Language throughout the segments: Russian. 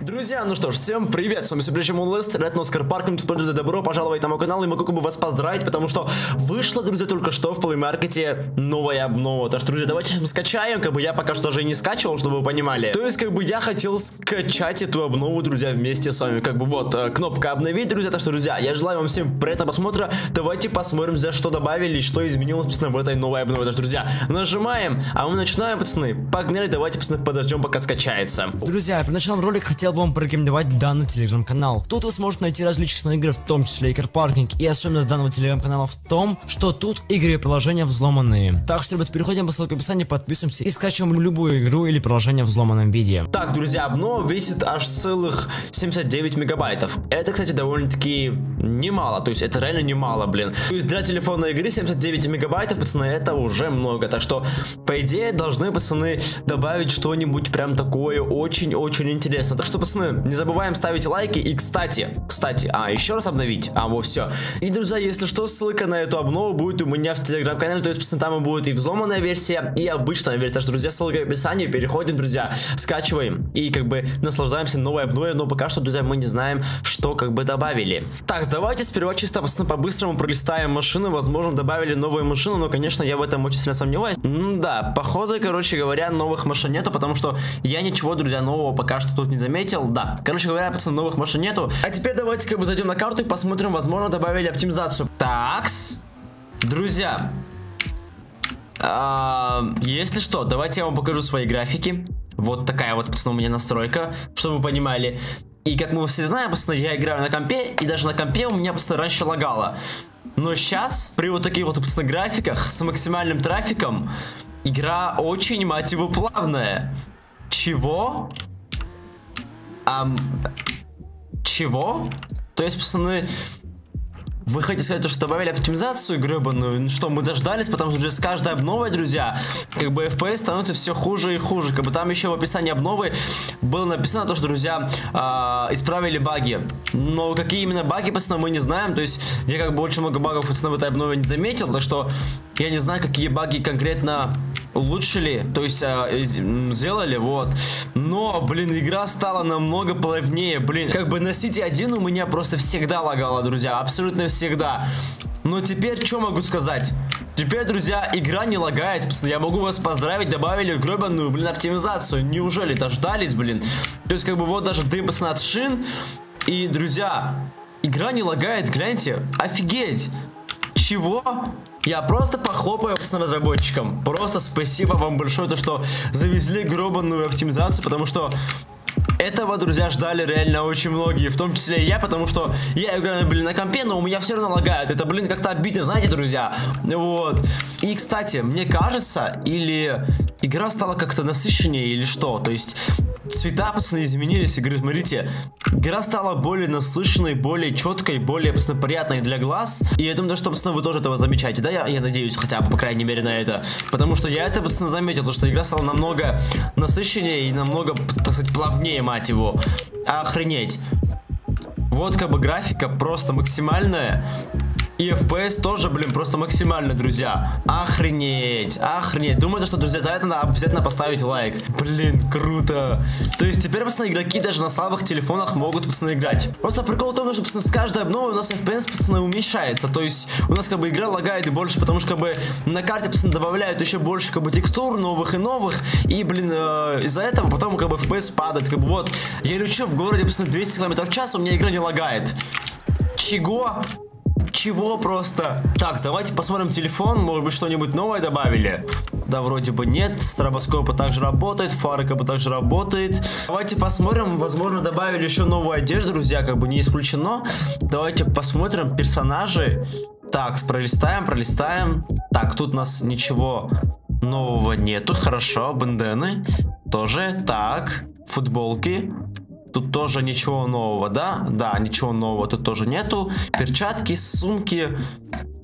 Друзья, ну что ж, всем привет, с вами LesTeR, это Car parking multiplayer. Добро пожаловать на мой канал, и могу вас поздравить, потому что вышла, друзья, только что в плеймаркете новая обнова. Так что, друзья, давайте скачаем, я пока что же и не скачивал, чтобы вы понимали. То есть, я хотел скачать эту обнову, друзья, вместе с вами, вот, кнопка обновить, друзья. Так что, друзья, я желаю вам всем приятного просмотра, давайте посмотрим, за что добавили, что изменилось, пацаны, в этой новой обнове. Так что, друзья, нажимаем, а мы начинаем, пацаны, погнали, давайте, пацаны, подождем, пока скачается. Друзья, при начале ролика хотел бы вам порекомендовать данный телеграм-канал. Тут вы сможете найти различные игры, в том числе и карпаркинг. И особенность данного телеграм-канала в том, что тут игры и приложения взломанные. Так что, ребят, переходим по ссылке в описании, подписываемся и скачиваем любую игру или приложение в взломанном виде. Так, друзья, обнова весит аж целых 79 мегабайтов. Это, кстати, довольно-таки немало. То есть, это реально немало, блин. То есть, для телефонной игры 79 мегабайтов, пацаны, это уже много. Так что, по идее, должны, пацаны, добавить что-нибудь прям такое очень-очень интересное. Так что, пацаны, не забываем ставить лайки. И, кстати, еще раз обновить. Вот, все. И, друзья, если что, ссылка на эту обнову будет у меня в телеграм-канале. То есть, пацаны, там будет и взломанная версия, и обычная версия. Так что, друзья, ссылка в описании. Переходим, друзья, скачиваем и, наслаждаемся новой обновой. Но пока что, друзья, мы не знаем, что, добавили. Так, давайте сперва чисто, пацаны, по-быстрому пролистаем машины. Возможно, добавили новые машины, но, конечно, я в этом очень сильно сомневаюсь. Да, походу, новых машин нету, потому что я ничего, друзья, нового пока что тут не заметил. Да, пацаны, новых машин нету. А теперь давайте, зайдем на карту и посмотрим, возможно, добавили оптимизацию. Такс, друзья, если что, давайте я вам покажу свои графики. Вот такая вот, пацаны, у меня настройка, чтобы вы понимали. И как мы все знаем, пацаны, я играю на компе, и даже на компе у меня, пацаны, раньше лагало. Но сейчас, при вот таких вот, пацаны, графиках, с максимальным трафиком, игра очень, мать его, плавная. Чего? Чего? То есть, пацаны, вы хотите сказать, что добавили оптимизацию гребаную? Что, мы дождались, потому что уже с каждой обновой, друзья, FPS становится все хуже и хуже. Там еще в описании обновы было написано то, что, друзья, исправили баги. Но какие именно баги, пацаны, мы не знаем. То есть, я очень много багов, пацаны, в этой обнове не заметил. Так что, я не знаю, какие баги конкретно улучшили, то есть сделали, вот. Но, блин, игра стала намного плавнее, блин. На City 1 у меня просто всегда лагало, друзья, абсолютно всегда. Но теперь что могу сказать? Теперь, друзья, игра не лагает, пацаны, я могу вас поздравить, добавили гребаную, блин, оптимизацию. Неужели дождались, блин? То есть, вот даже дым, пацаны, от шин. И, друзья, игра не лагает, гляньте, офигеть. Чего? Я просто похлопаю, пацаны, разработчикам. Просто спасибо вам большое, то, что завезли гребаную оптимизацию, потому что этого, друзья, ждали реально очень многие, в том числе и я, потому что я играю, блин, на компе, но у меня все равно лагает. Это, блин, как-то обидно, знаете, друзья. Вот. И, кстати, мне кажется, или игра стала как-то насыщеннее, или что. То есть, цвета, пацаны, изменились. Игры, смотрите, игра стала более насыщенной, более четкой, более, пацаны, приятной для глаз. И я думаю, что, пацаны, вы тоже этого замечаете, да? Я надеюсь, хотя бы, по крайней мере, на это. Потому что я это, пацаны, заметил, потому что игра стала намного насыщеннее и намного, так сказать, плавнее, мать его. Охренеть. Вот, графика просто максимальная. И FPS тоже, блин, просто максимально, друзья. Охренеть, охренеть. Думаю, что, друзья, за это надо обязательно поставить лайк. Блин, круто. То есть теперь, пацаны, игроки даже на слабых телефонах могут, пацаны, играть. Просто прикол в том, что, пацаны, с каждой обновой у нас FPS, пацаны, уменьшается. То есть у нас, игра лагает больше, потому что, на карте, пацаны, добавляют еще больше, текстур новых и новых. И, блин, из-за этого потом, FPS падает. Вот, я лечу в городе, пацаны, 200 км в час, у меня игра не лагает. Чего? Чего просто? Так, давайте посмотрим телефон. Может быть, что-нибудь новое добавили? Да, вроде бы нет. Стробоскопы также работает, фары также работает. Давайте посмотрим. Возможно, добавили еще новую одежду, друзья, не исключено. Давайте посмотрим персонажи. Так, пролистаем, пролистаем. Так, тут у нас ничего нового нету. Хорошо, бандены тоже. Так, футболки. Тут тоже ничего нового, да? Да, ничего нового тут тоже нету. Перчатки, сумки.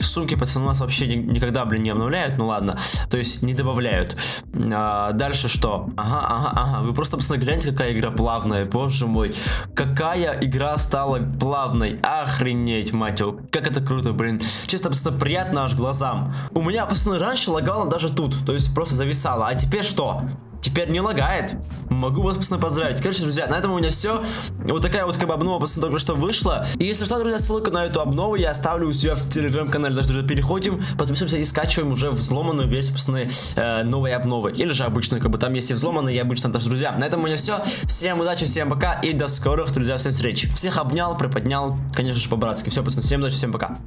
Сумки, пацаны, у нас вообще никогда, блин, не обновляют. Ну ладно, то есть не добавляют. Дальше что? Ага. Вы просто, пацаны, гляньте, какая игра плавная. Боже мой, какая игра стала плавной. Охренеть, мать его. Как это круто, блин. Честно, пацаны, приятно аж глазам. У меня, пацаны, раньше лагало даже тут. То есть просто зависало. А теперь что? Теперь не лагает. Могу вас, собственно, поздравить. Короче, друзья, на этом у меня все. Вот такая вот как бы обнова, собственно, только что вышла. И если что, друзья, ссылку на эту обнову я оставлю у себя в телеграм-канале. Даже, друзья, переходим, подписываемся и скачиваем уже взломанную версию, собственно, новой обновы. Или же обычную, как бы там есть и взломанные, и обычно. Даже, друзья, на этом у меня все. Всем удачи, всем пока и до скорых, друзья, всем встреч. Всех обнял, приподнял, конечно же, по-братски. Все, пацаны, всем удачи, всем пока.